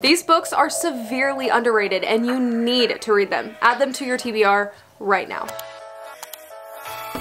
These books are severely underrated and you need to read them. Add them to your TBR right now.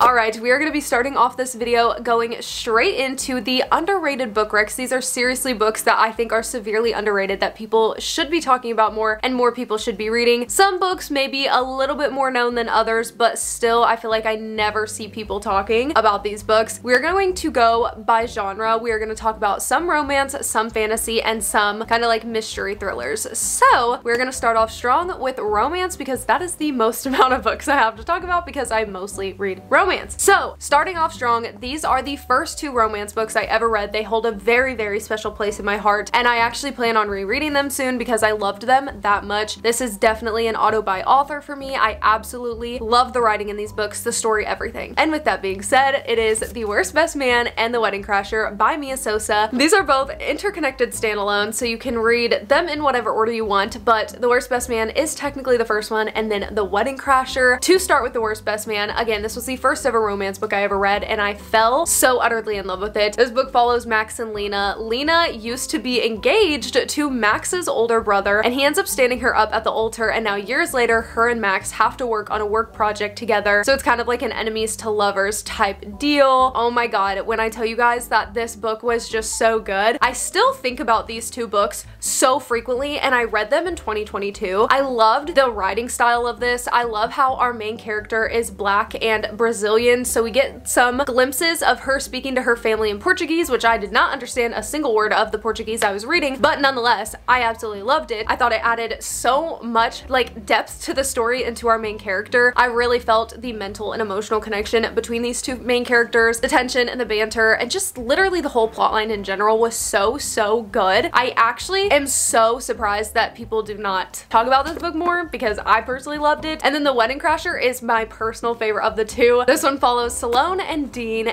Alright, we are going to be starting off this video going straight into the underrated book recs. These are seriously books that I think are severely underrated that people should be talking about more and more people should be reading. Some books may be a little bit more known than others, but still I feel like I never see people talking about these books. We're going to go by genre. We are going to talk about some romance, some fantasy, and some kind of like mystery thrillers. So we're going to start off strong with romance because that is the most amount of books I have to talk about because I mostly read romance. So starting off strong, these are the first two romance books I ever read. They hold a very, very special place in my heart, and I actually plan on rereading them soon because I loved them that much. This is definitely an auto-buy author for me. I absolutely love the writing in these books, the story, everything. And with that being said, it is The Worst Best Man and The Wedding Crasher by Mia Sosa. These are both interconnected standalones, so you can read them in whatever order you want, but The Worst Best Man is technically the first one, and then The Wedding Crasher. To start with The Worst Best Man, again, this was the first ever romance book I ever read, and I fell so utterly in love with it. This book follows Max and Lena. Lena used to be engaged to Max's older brother, and he ends up standing her up at the altar, and now years later, her and Max have to work on a work project together, so it's kind of like an enemies to lovers type deal. Oh my god, when I tell you guys that this book was just so good, I still think about these two books so frequently, and I read them in 2022. I loved the writing style of this. I love how our main character is Black and Brazilian, so we get some glimpses of her speaking to her family in Portuguese, which I did not understand a single word of the Portuguese I was reading, but nonetheless, I absolutely loved it. I thought it added so much like depth to the story and to our main character. I really felt the mental and emotional connection between these two main characters, the tension and the banter, and just literally the whole plotline in general was so good. I actually am so surprised that people do not talk about this book more because I personally loved it. And then The Wedding Crasher is my personal favorite of the two. This one follows Salome and Dean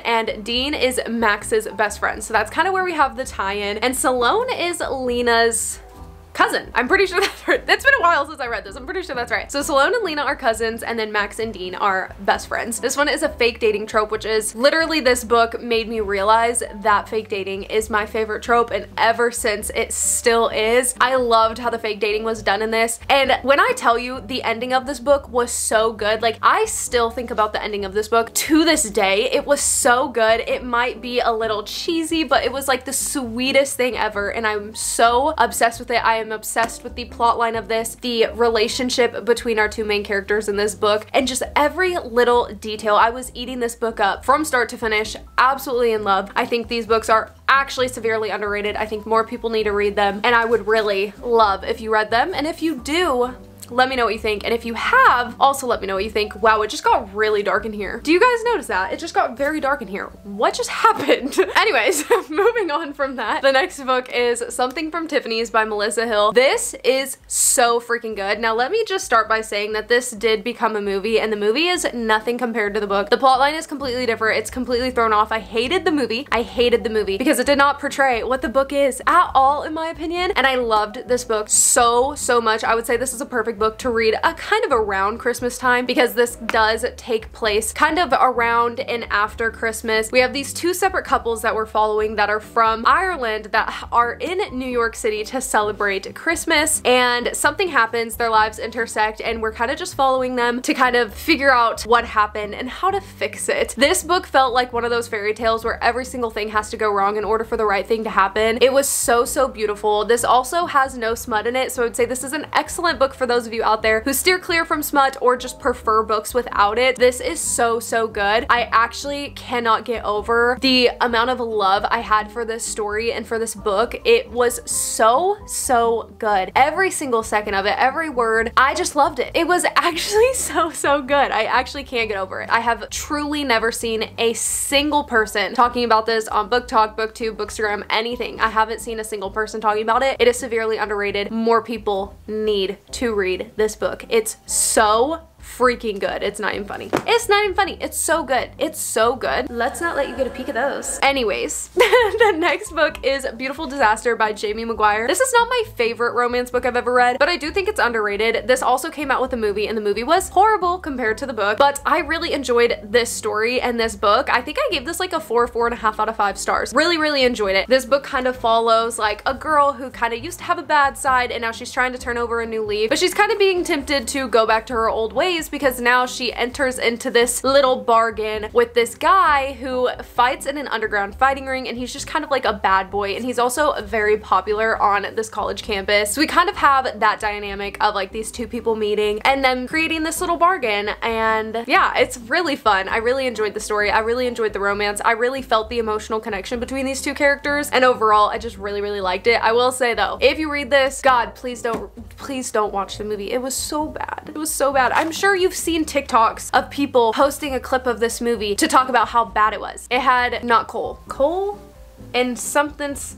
is Max's best friend. So that's kind of where we have the tie-in. And Salome is Lena's cousin. I'm pretty sure that's right. It's been a while since I read this. I'm pretty sure that's right. So Salome and Lena are cousins, and then Max and Dean are best friends. This one is a fake dating trope, which is literally this book made me realize that fake dating is my favorite trope, and ever since it still is. I loved how the fake dating was done in this, and when I tell you the ending of this book was so good, like I still think about the ending of this book to this day. It was so good. It might be a little cheesy, but it was like the sweetest thing ever, and I'm so obsessed with it. I'm obsessed with the plot line of this, the relationship between our two main characters in this book, and just every little detail. I was eating this book up from start to finish, absolutely in love. I think these books are actually severely underrated. I think more people need to read them, and I would really love if you read them, and if you do, let me know what you think, and if you have, also let me know what you think. Wow, it just got really dark in here. Do you guys notice that? It just got very dark in here. What just happened? Anyways, moving on from that, the next book is Something from Tiffany's by Melissa Hill. This is so freaking good. Now let me just start by saying that this did become a movie, and the movie is nothing compared to the book. The plotline is completely different. It's completely thrown off. I hated the movie. I hated the movie because it did not portray what the book is at all, in my opinion, and I loved this book so much. I would say this is a perfect book to read a kind of around Christmas time because this does take place kind of around and after Christmas. We have these two separate couples that we're following that are from Ireland that are in New York City to celebrate Christmas, and something happens, their lives intersect, and we're kind of just following them to kind of figure out what happened and how to fix it. This book felt like one of those fairy tales where every single thing has to go wrong in order for the right thing to happen. It was so beautiful. This also has no smut in it, so I would say this is an excellent book for those of you out there who steer clear from smut or just prefer books without it. This is so good. I actually cannot get over the amount of love I had for this story and for this book. It was so good. Every single second of it, every word, I just loved it. It was actually so good. I actually can't get over it. I have truly never seen a single person talking about this on Book Talk, BookTube, Bookstagram, anything. I haven't seen a single person talking about it. It is severely underrated. More people need to read this book. It's so freaking good. It's not even funny. It's not even funny. It's so good. It's so good. Let's not let you get a peek at those. Anyways, the next book is Beautiful Disaster by Jamie McGuire. This is not my favorite romance book I've ever read, but I do think it's underrated. This also came out with a movie, and the movie was horrible compared to the book, but I really enjoyed this story and this book. I think I gave this like a 4.5 out of 5 stars. Really, really enjoyed it. This book kind of follows like a girl who kind of used to have a bad side, and now she's trying to turn over a new leaf, but she's kind of being tempted to go back to her old ways because now she enters into this little bargain with this guy who fights in an underground fighting ring, and he's just kind of like a bad boy, and he's also very popular on this college campus. So we kind of have that dynamic of like these two people meeting and then creating this little bargain, and yeah, it's really fun. I really enjoyed the story. I really enjoyed the romance. I really felt the emotional connection between these two characters, and overall I just really, really liked it. I will say though, if you read this, God, please don't watch the movie. It was so bad. It was so bad. I'm sure you've seen TikToks of people posting a clip of this movie to talk about how bad it was. It had not Cole and something's,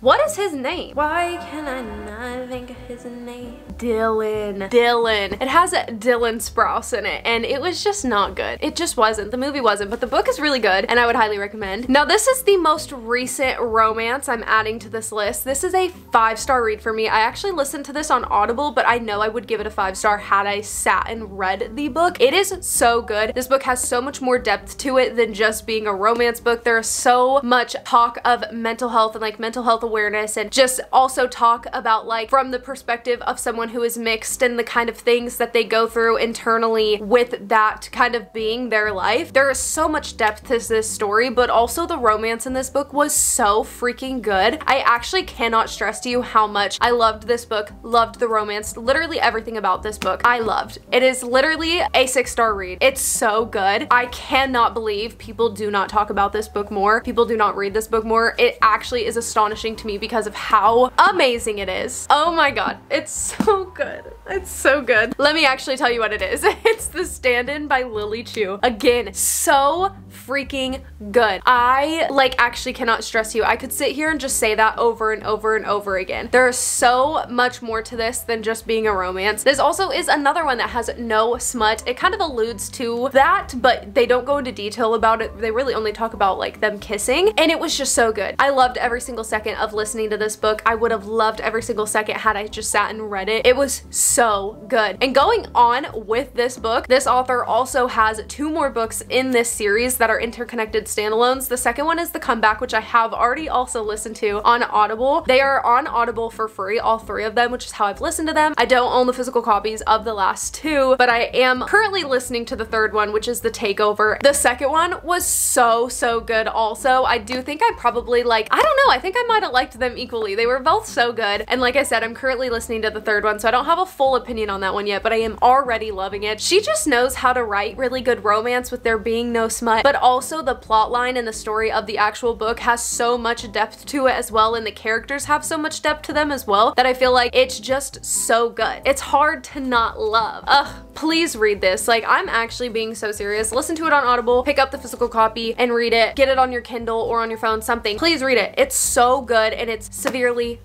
what is his name? Why can I not think of his name? Dylan. It has Dylan Sprouse in it, and it was just not good. It just wasn't. The movie wasn't, but the book is really good, and I would highly recommend. Now, this is the most recent romance I'm adding to this list. This is a 5-star read for me. I actually listened to this on Audible, but I know I would give it a 5-star had I sat and read the book. It is so good. This book has so much more depth to it than just being a romance book. There is so much talk of mental health and like mental health awareness, and just also talk about like from the perspective of someone who is mixed and the kind of things that they go through internally with that kind of being their life. There is so much depth to this story, but also the romance in this book was so freaking good. I actually cannot stress to you how much I loved this book, loved the romance, literally everything about this book I loved. It is literally a 6-star read. It's so good. I cannot believe people do not talk about this book more. People do not read this book more. It actually is astonishing to me because of how amazing it is. Oh my God, it's so good. It's so good. Let me actually tell you what it is. It's The Stand-In by Lily Chu. Again, so freaking good. I like actually cannot stress you. I could sit here and just say that over and over and over again. There is so much more to this than just being a romance. This also is another one that has no smut. It kind of alludes to that, but they don't go into detail about it. They really only talk about like them kissing, and it was just so good. I loved every single second of listening to this book. I would have loved every single second had I just sat and read it. It was so good. And going on with this book, this author also has 2 more books in this series that are interconnected standalones. The second one is The Comeback, which I have already also listened to on Audible. They are on Audible for free, all 3 of them, which is how I've listened to them. I don't own the physical copies of the last 2, but I am currently listening to the 3rd one, which is The Takeover. The second one was so good also. I do think I probably like, I don't know, I think I might have liked them equally. They were both so good, and like I said, I'm currently listening to the 3rd one, so I don't have a full opinion on that one yet, but I am already loving it. She just knows how to write really good romance with there being no smut, but also the plot line and the story of the actual book has so much depth to it as well, and the characters have so much depth to them as well, that I feel like it's just so good. It's hard to not love. Ugh, please read this. Like, I'm actually being so serious. Listen to it on Audible, pick up the physical copy and read it. Get it on your Kindle or on your phone, something. Please read it. It's so good, and it's severely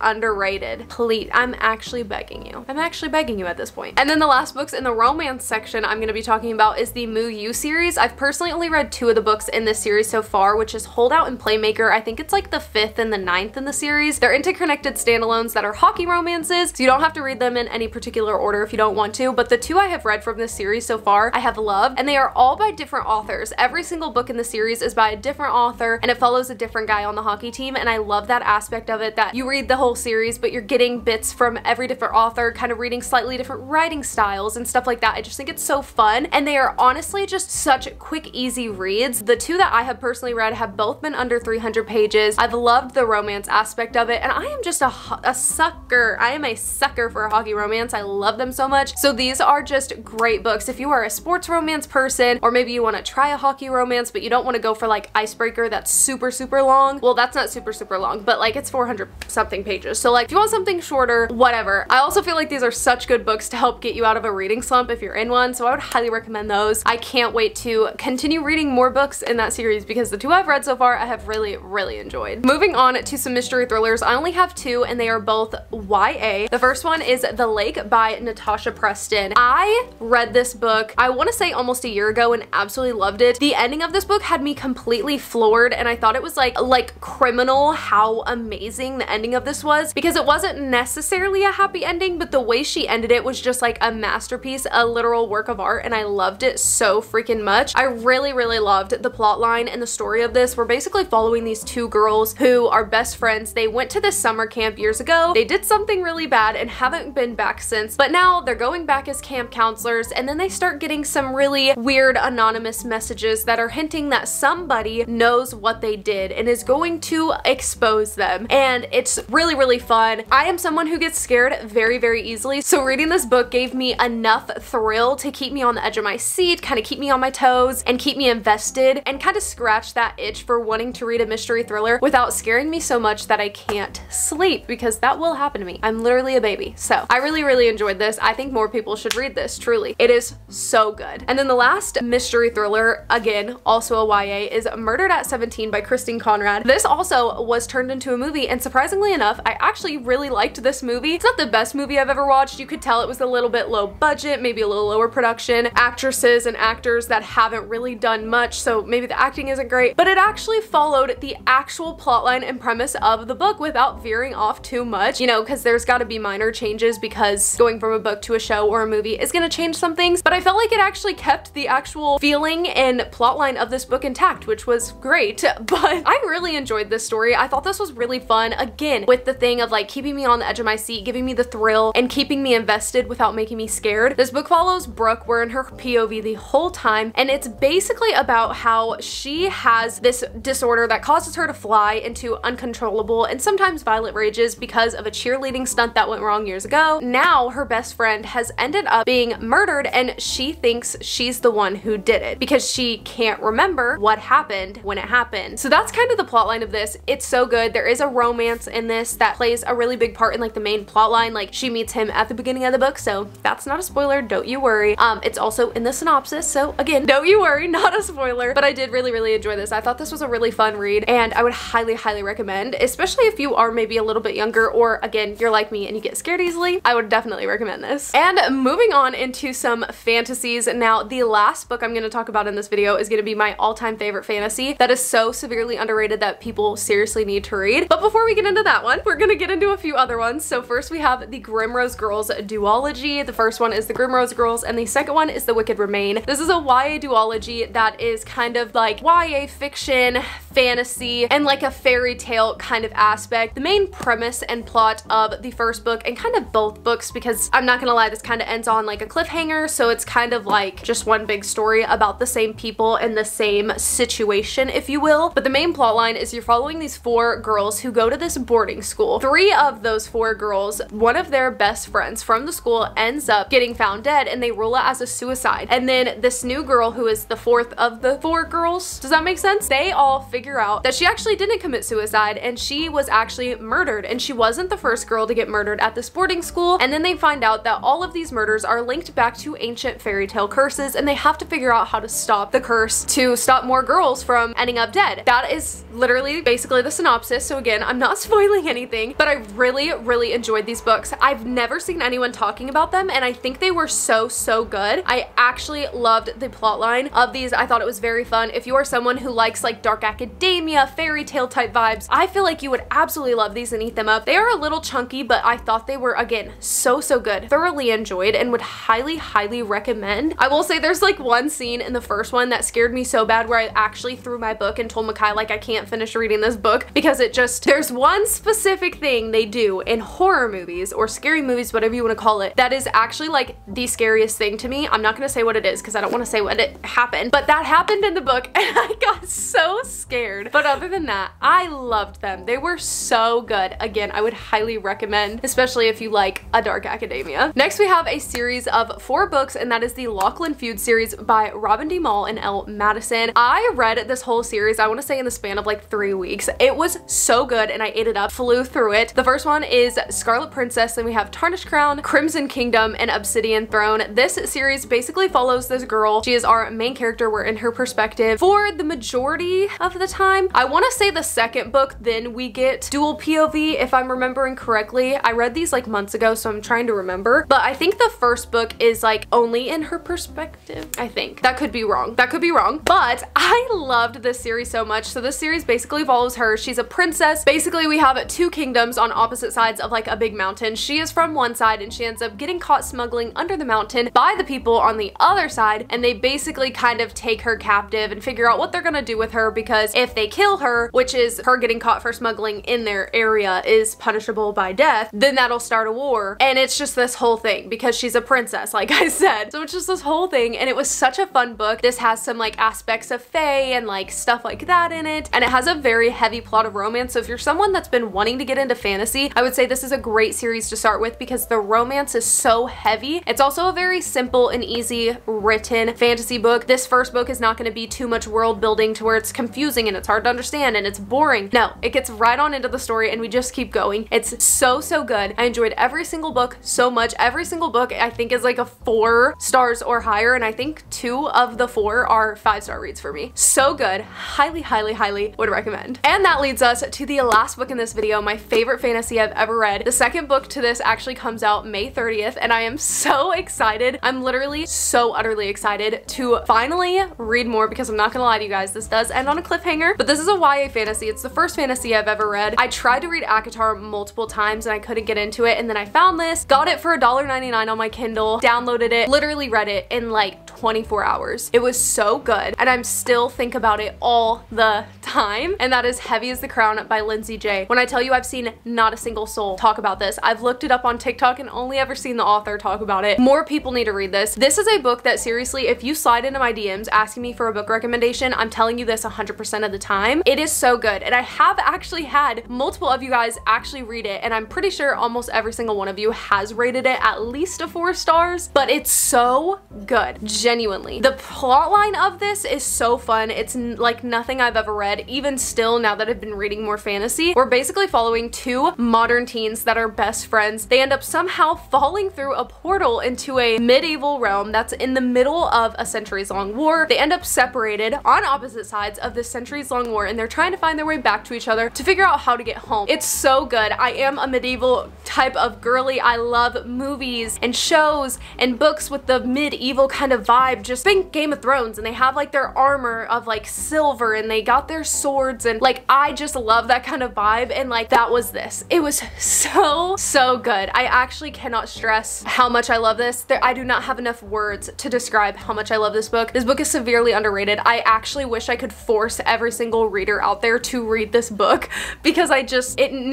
underrated. Please, I'm actually begging you. I'm actually begging you at this point. And then the last books in the romance section I'm gonna be talking about is the Mu You series. I've personally only read 2 of the books in this series so far, which is Holdout and Playmaker. I think it's like the 5th and the 9th in the series. They're interconnected standalones that are hockey romances, so you don't have to read them in any particular order if you don't want to, but the 2 I have read from this series so far, I have loved, and they are all by different authors. Every single book in the series is by a different author, and it follows a different guy on the hockey team, and I love that aspect of it, that you read the whole series, but you're getting bits from every different author, kind of reading slightly different writing styles and stuff like that. I just think it's so fun, and they are honestly just such quick, easy reads. The 2 that I have personally read have both been under 300 pages. I've loved the romance aspect of it, and I am just a sucker. I am a sucker for a hockey romance. I love them so much. So these are just great books. If you are a sports romance person, or maybe you want to try a hockey romance, but you don't want to go for like Icebreaker that's super long. Well, that's not super long, but like it's 400 something pages. So like if you want something shorter, whatever. I also feel like these are such good books to help get you out of a reading slump if you're in one. So I would highly recommend those. I can't wait to continue reading more books in that series because the 2 I've read so far, I have really enjoyed. Moving on to some mystery thrillers. I only have 2, and they are both YA. The first one is The Lake Pink by Natasha Preston. I read this book, I want to say almost a year ago, and absolutely loved it. The ending of this book had me completely floored, and I thought it was like criminal how amazing the ending of this was, because it wasn't necessarily a happy ending, but the way she ended it was just like a masterpiece, a literal work of art, and I loved it so freaking much. I really, really loved the plot line and the story of this. We're basically following these two girls who are best friends. They went to this summer camp years ago. They did something really bad and haven't been back since, but now they're going back as camp counselors, and then they start getting some really weird anonymous messages that are hinting that somebody knows what they did and is going to expose them. And it's really, really fun. I am someone who gets scared very, very easily, so reading this book gave me enough thrill to keep me on the edge of my seat, kind of keep me on my toes, and keep me invested, and kind of scratch that itch for wanting to read a mystery thriller without scaring me so much that I can't sleep, because that will happen to me. I'm literally a baby. So I really, really enjoyed this. I think more people should read this, truly. It is so good. And then the last mystery thriller, again, also a YA, is Murdered at 17 by Christine Conrad. This also was turned into a movie, and surprisingly enough, I actually really liked this movie. It's not the best movie I've ever watched. You could tell it was a little bit low budget, maybe a little lower production, actresses and actors that haven't really done much, so maybe the acting isn't great, but it actually followed the actual plotline and premise of the book without veering off too much, you know, because there's got to be minor changes, because going from a book to a show or a movie is going to change some things, but I felt like it actually kept the actual feeling and plotline of this book intact, which was great. But I really enjoyed this story. I thought this was really fun, again, with the thing of like keeping me on the edge of my seat, giving me the thrill, and keeping me invested without making me scared. This book follows Brooke. We're in her POV the whole time, and it's basically about how she has this disorder that causes her to fly into uncontrollable and sometimes violent rages because of a cheerleading stunt that went wrong years ago. Now her best friend has ended up being murdered, and she thinks she's the one who did it because she can't remember what happened when it happened. So that's kind of the plot line of this. It's so good. There is a romance in this that plays a really big part in like the main plot line. Like she meets him at the beginning of the book, so that's not a spoiler, don't you worry. It's also in the synopsis, so again, don't you worry, not a spoiler. But I did really, really enjoy this. I thought this was a really fun read, and I would highly, highly recommend, especially if you are maybe a little bit younger, or again, you're like me and you get scared easily. I would definitely recommend this. And moving on into some fantasies. Now, the last book I'm going to talk about in this video is going to be my all-time favorite fantasy that is so severely underrated that people seriously need to read. But before we get into that one, we're going to get into a few other ones. So first we have the Grimrose Girls duology. The first one is the Grimrose Girls, and the second one is The Wicked Remain. This is a YA duology that is kind of like YA fiction, fantasy, and like a fairy tale kind of aspect. The main premise and plot of the first book, and kind of both books, because I'm not gonna lie, this kind of ends on like a cliffhanger, so it's kind of like just one big story about the same people and the same situation, if you will. But the main plot line is you're following these four girls who go to this boarding school. Three of those four girls, one of their best friends from the school ends up getting found dead, and they rule it as a suicide. And then this new girl, who is the fourth of the four girls, does that make sense? They all figure out that she actually didn't commit suicide, and she was actually murdered, and she wasn't the first girl to get murdered at this boarding school. And then they find out that all of these murders are linked back to ancient fairy tale curses, and they have to figure out how to stop the curse to stop more girls from ending up dead. That is literally basically the synopsis, so again, I'm not spoiling anything, but I really, really enjoyed these books. I've never seen anyone talking about them, and I think they were so good. I actually loved the plot line of these. I thought it was very fun. If you are someone who likes like dark academia, fairy tale type vibes, I feel like you would absolutely love these and eat them up. They are a little chunky, but I thought they were, again, so good. Thoroughly enjoyed, and would highly, highly recommend. I will say there's like one scene in the first one that scared me so bad where I actually threw my book and told Makai like I can't finish reading this book, because it just, there's one specific thing they do in horror movies or scary movies, whatever you want to call it, that is actually like the scariest thing to me. I'm not gonna say what it is because I don't want to say what it happened, but that happened in the book, and I got so scared. But other than that, I loved them. They were so good. Again, I would highly recommend, especially if you like a dark academia. Next we have a series of four books, and that is the Lachlan Feud series by Robin D. Mall and Elle Madison. I read this whole series, I want to say in the span of like 3 weeks. It was so good, and I ate it up, flew through it. The first one is Scarlet Princess, then we have Tarnished Crown, Crimson Kingdom, and Obsidian Throne. This series basically follows this girl. She is our main character. We're in her perspective for the majority of the the time. I want to say the second book, then we get dual POV, if I'm remembering correctly. I read these like months ago, so I'm trying to remember, but I think the first book is like only in her perspective, I think. That could be wrong. That could be wrong, but I loved this series so much. So this series basically follows her. She's a princess. Basically, we have two kingdoms on opposite sides of like a big mountain. She is from one side and she ends up getting caught smuggling under the mountain by the people on the other side, and they basically kind of take her captive and figure out what they're gonna do with her, because if they kill her, which is her getting caught for smuggling in their area is punishable by death, then that'll start a war. And it's just this whole thing because she's a princess, like I said. So it's just this whole thing, and it was such a fun book. This has some like aspects of fae and like stuff like that in it, and it has a very heavy plot of romance. So if you're someone that's been wanting to get into fantasy, I would say this is a great series to start with because the romance is so heavy. It's also a very simple and easy written fantasy book. This first book is not going to be too much world building to where it's confusing and it's hard to understand and it's boring. No, it gets right on into the story and we just keep going. It's so, so good. I enjoyed every single book so much. Every single book I think is like a 4 stars or higher, and I think 2 of the 4 are 5-star reads for me. So good. Highly, highly, highly would recommend. And that leads us to the last book in this video, my favorite fantasy I've ever read. The second book to this actually comes out May 30th and I am so excited. I'm literally so utterly excited to finally read more, because I'm not gonna lie to you guys, this does end on a cliffhanger, but this is a YA fantasy. It's the first fantasy I've ever read. I tried to read ACOTAR multiple times and I couldn't get into it, and then I found this, got it for $1.99 on my Kindle, downloaded it, literally read it in like 24 hours. It was so good and I'm still think about it all the time, and that is Heavy as the Crown by Lindsay J. When I tell you I've seen not a single soul talk about this, I've looked it up on TikTok and only ever seen the author talk about it. More people need to read this. This is a book that seriously, if you slide into my DMs asking me for a book recommendation, I'm telling you this 100% of the time. It is so good, and I have actually had multiple of you guys actually read it, and I'm pretty sure almost every single one of you has rated it at least a 4 stars, but it's so good, genuinely. The plot line of this is so fun. It's like nothing I've ever read, even still now that I've been reading more fantasy. We're basically following 2 modern teens that are best friends. They end up somehow falling through a portal into a medieval realm that's in the middle of a centuries-long war. They end up separated on opposite sides of this centuries-long war, and they're trying to find their way back to each other to figure out how to get home. It's so good. I am a medieval type of girly. I love movies and shows and books with the medieval kind of vibe. Just think Game of Thrones, and they have like their armor of like silver and they got their swords, and like I just love that kind of vibe, and like that was this. It was so, so good. I actually cannot stress how much I love this. I do not have enough words to describe how much I love this book. This book is severely underrated. I actually wish I could force every single reader out there to read this book, because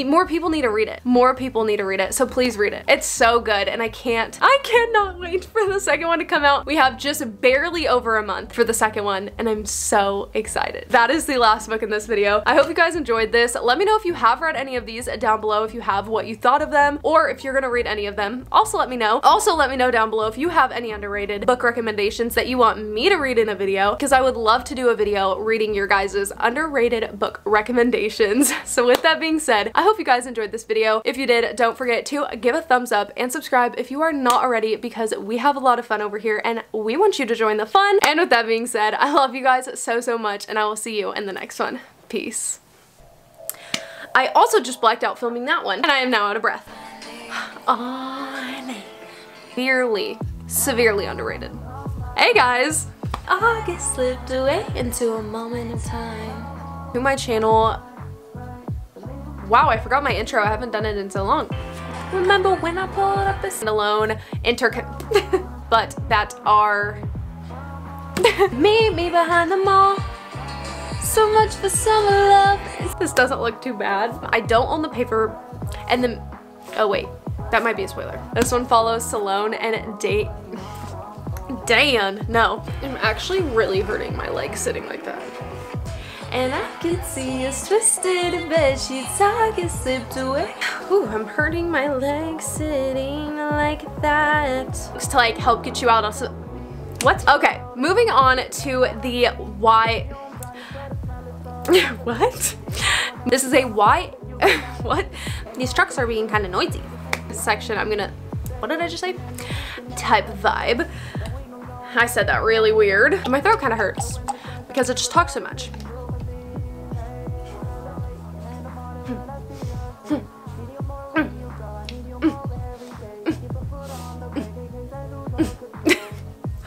more people need to read it. More people need to read it, so please read it. It's so good, and I cannot wait for the second one to come out. We have just barely over a month for the second one, and I'm so excited. That is the last book in this video. I hope you guys enjoyed this. Let me know if you have read any of these down below, if you have, what you thought of them, or if you're gonna read any of them. Also let me know. Also let me know down below if you have any underrated book recommendations that you want me to read in a video, because I would love to do a video reading your guys' underrated book recommendations. So with that being said, I hope you guys enjoyed this video. If you did, don't forget to give a thumbs up and subscribe if you are not already, because we have a lot of fun over here and we want you to join the fun. And with that being said, I love you guys so, so much, and I will see you in the next one. Peace. I also just blacked out filming that one, and I am now out of breath. Severely, severely underrated. Hey guys, August slipped away into a moment of time. To my channel. Wow, I forgot my intro. I haven't done it in so long. Remember when I pulled up this standalone intercon, but that are me behind the mall. So much for summer love. This doesn't look too bad. I don't own the paper and then, oh wait, that might be a spoiler. This one follows Salone and Date. Dan, no. I'm actually really hurting my leg sitting like that. And I could see us twisted in bed sheets, I get slipped away. Ooh, I'm hurting my leg sitting like that. Just to like help get you out of, what? Okay, moving on to the why. What? This is a why, what? These trucks are being kind of noisy. This section I'm gonna, what did I just say? Type vibe. I said that really weird. My throat kind of hurts because it just talks so much. I don't